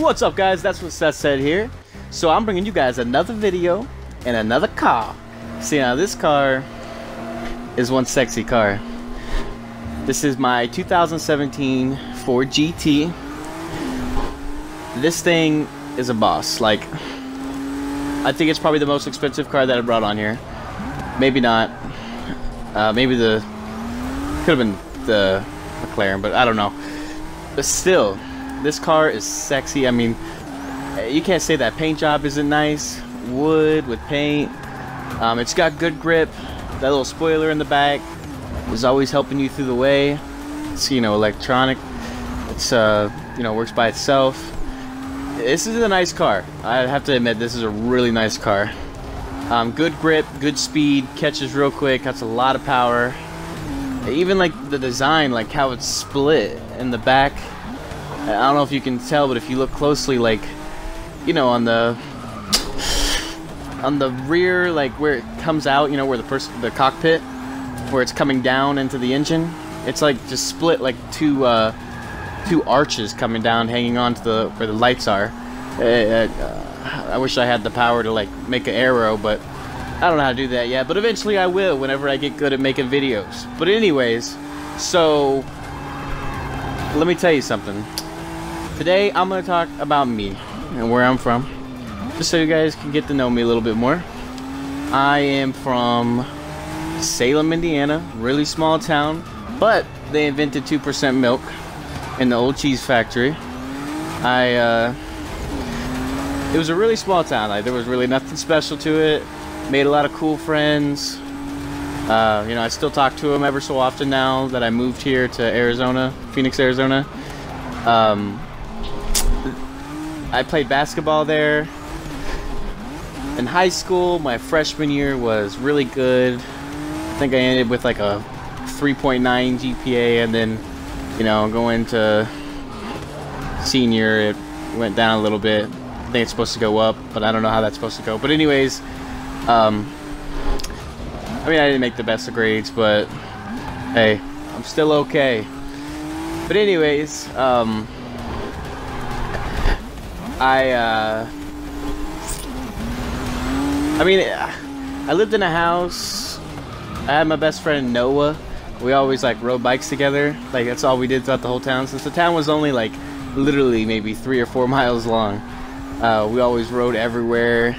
What's up, guys? That's what Seth said here. So I'm bringing you guys another video and another car. See, now this car is one sexy car. This is my 2017 Ford GT. This thing is a boss. Like, I think it's probably the most expensive car that I brought on here. Maybe not. Maybe the could have been the McLaren, but I don't know. But still, this car is sexy. I mean, you can't say that paint job isn't nice. Wood with paint. It's got good grip. That little spoiler in the back is always helping you through the way. It's, you know, electronic. It's you know, works by itself. This is a nice car. I have to admit, this is a really nice car. Good grip, good speed, catches real quick, has a lot of power. Even like the design, like how it's split in the back. I don't know if you can tell, but if you look closely, like, you know, on the rear, like where it comes out, you know, where the cockpit, where it's coming down into the engine, it's like just split like two arches coming down, hanging on to the where the lights are. I wish I had the power to like make an arrow, but I don't know how to do that yet. But eventually I will, whenever I get good at making videos. But anyways, so let me tell you something. Today I'm gonna talk about me and where I'm from, just so you guys can get to know me a little bit more. I am from Salem, Indiana, really small town, but they invented 2% milk in the old cheese factory. It was a really small town. Like, there was really nothing special to it. Made a lot of cool friends. You know, I still talk to them ever so often now that I moved here to Arizona, Phoenix, Arizona. I played basketball there. In high school, my freshman year was really good. I think I ended with like a 3.9 GPA, and then, you know, going to senior, it went down a little bit. I think it's supposed to go up, but I don't know how that's supposed to go. But anyways, I mean, I didn't make the best of grades, but hey, I'm still okay. But anyways, I mean, I lived in a house. I had my best friend Noah. We always like rode bikes together. Like, that's all we did throughout the whole town, since the town was only like literally maybe 3 or 4 miles long. We always rode everywhere.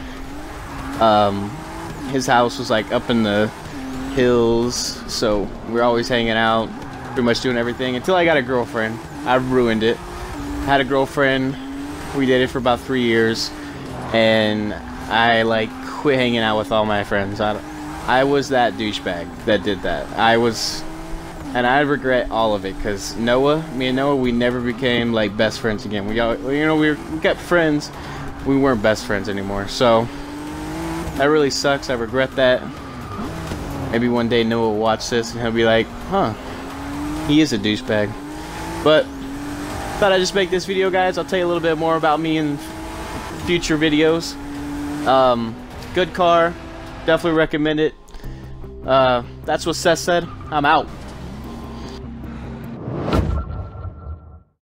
His house was like up in the hills, so we were always hanging out, pretty much doing everything, until I got a girlfriend. I ruined it. Had a girlfriend, we dated for about 3 years, and I like quit hanging out with all my friends. I was that douchebag that did that. And I regret all of it, because me and Noah, we never became like best friends again. We got friends, we weren't best friends anymore. So that really sucks. I regret that. Maybe one day Noah will watch this and he'll be like, huh, he is a douchebag. But thought I'd just make this video, guys. I'll tell you a little bit more about me in future videos. Good car, definitely recommend it. That's what Seth said. I'm out.